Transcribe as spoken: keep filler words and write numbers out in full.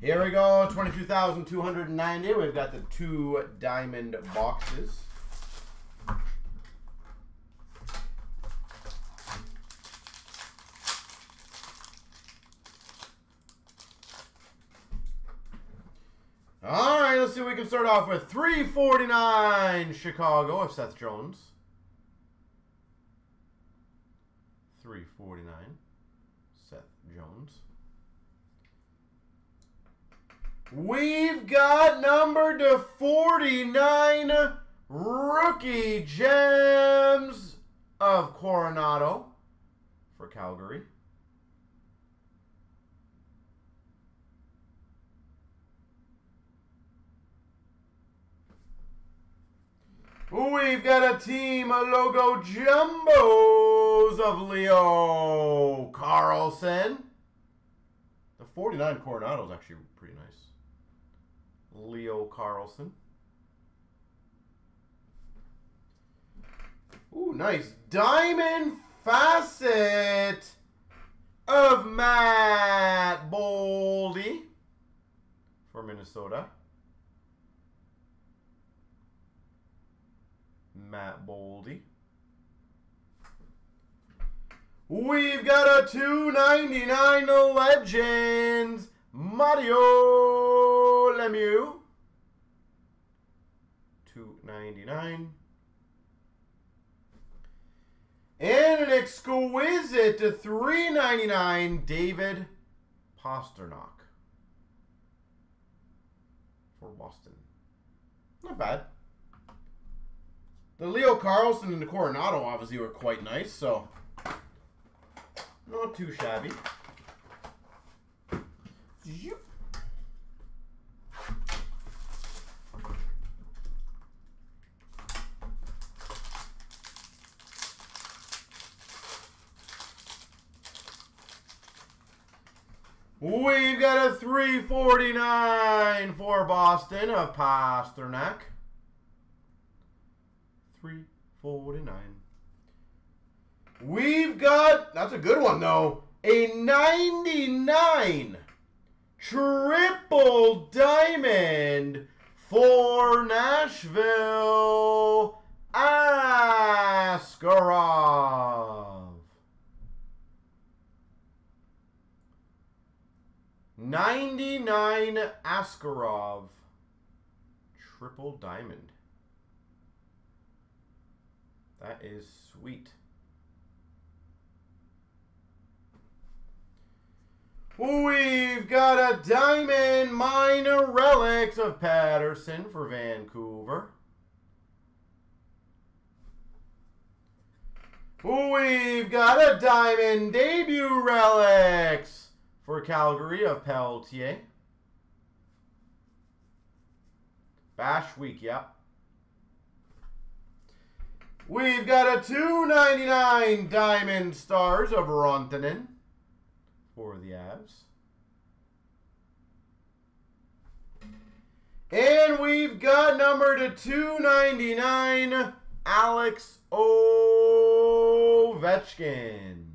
Here we go, twenty-two thousand two hundred ninety. We've got the two diamond boxes. All right, let's see what we can start off with. three forty-nine Chicago of Seth Jones. three forty-nine Seth Jones. We've got number to forty-nine rookie gems of Coronado for Calgary. We've got a team of logo jumbos of Leo Carlsson. The forty-nine Coronado is actually pretty nice. Leo Carlsson. Ooh, nice. Diamond facet of Matt Boldy for Minnesota. Matt Boldy. We've got a two ninety-nine Legends Mario Lemieux. two ninety-nine. And an exquisite to three ninety-nine David Pasternak for Boston. Not bad. The Leo Carlsson and the Coronado obviously were quite nice, so not too shabby. Yep. We've got a three forty-nine for Boston of Pasternak. three forty-nine. We've got, that's a good one though, a ninety-nine triple diamond for Nashville, Askarov. ninety-nine Askarov triple diamond. That is sweet. We've got a diamond minor relics of Patterson for Vancouver. We've got a diamond debut relics for Calgary of Pelletier. Bash week, yep. We've got a two ninety-nine Diamond Stars of Rantanen for the Avs. And we've got number to two ninety-nine Alex Ovechkin.